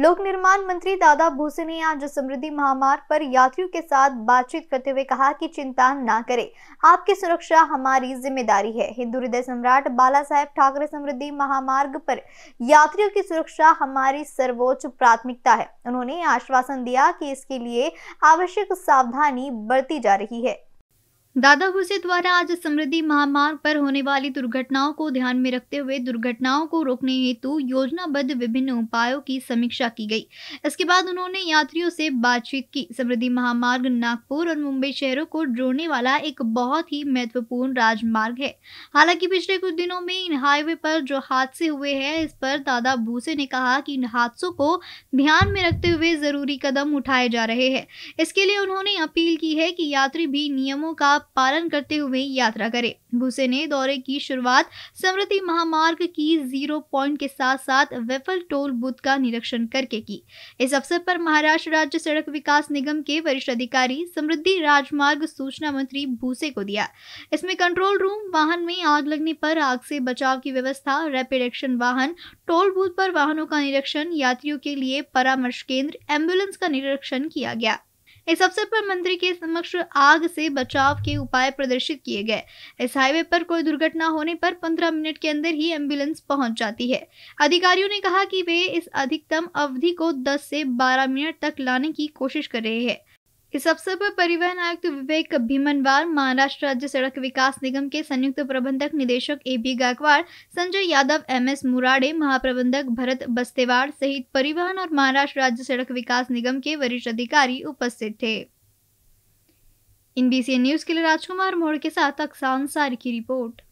लोक निर्माण मंत्री दादा भूसे ने आज समृद्धि महामार्ग पर यात्रियों के साथ बातचीत करते हुए कहा कि चिंता ना करें, आपकी सुरक्षा हमारी जिम्मेदारी है। हिंदू हृदय सम्राट बाला साहेब ठाकरे समृद्धि महामार्ग पर यात्रियों की सुरक्षा हमारी सर्वोच्च प्राथमिकता है। उन्होंने आश्वासन दिया कि इसके लिए आवश्यक सावधानी बरती जा रही है। दादा भूसे द्वारा आज समृद्धि महामार्ग पर होने वाली दुर्घटनाओं को ध्यान में रखते हुए दुर्घटनाओं को रोकने हेतु योजनाबद्ध विभिन्न उपायों की समीक्षा की गई। इसके बाद उन्होंने यात्रियों से बातचीत की। समृद्धि महामार्ग नागपुर और मुंबई शहरों को जोड़ने वाला एक बहुत ही महत्वपूर्ण राजमार्ग है। हालांकि पिछले कुछ दिनों में इन हाईवे पर जो हादसे हुए हैं, इस पर दादा भूसे ने कहा कि इन हादसों को ध्यान में रखते हुए जरूरी कदम उठाए जा रहे हैं। इसके लिए उन्होंने अपील की है कि यात्री भी नियमों का पालन करते हुए यात्रा करें। भूसे ने दौरे की शुरुआत समृद्धि महामार्ग की 0 पॉइंट के साथ साथ वेफल टोल बूथ का निरीक्षण करके की। इस अवसर पर महाराष्ट्र राज्य सड़क विकास निगम के वरिष्ठ अधिकारी समृद्धि राजमार्ग सूचना मंत्री भूसे को दिया। इसमें कंट्रोल रूम, वाहन में आग लगने पर आग से बचाव की व्यवस्था, रैपिड एक्शन वाहन, टोल बूथ पर वाहनों का निरीक्षण, यात्रियों के लिए परामर्श केंद्र, एम्बुलेंस का निरीक्षण किया गया। इस अवसर पर मंत्री के समक्ष आग से बचाव के उपाय प्रदर्शित किए गए। इस हाईवे पर कोई दुर्घटना होने पर 15 मिनट के अंदर ही एम्बुलेंस पहुंच जाती है। अधिकारियों ने कहा कि वे इस अधिकतम अवधि को 10 से 12 मिनट तक लाने की कोशिश कर रहे हैं। इस अवसर पर परिवहन आयुक्त विवेक भीमनवार, महाराष्ट्र राज्य सड़क विकास निगम के संयुक्त प्रबंधक निदेशक A.B. गायकवार, संजय यादव, M.S. मुराड़े, महाप्रबंधक भरत बस्तेवार सहित परिवहन और महाराष्ट्र राज्य सड़क विकास निगम के वरिष्ठ अधिकारी उपस्थित थे। NBCN न्यूज के लिए राजकुमार मोड़ के साथ अक्सा की रिपोर्ट।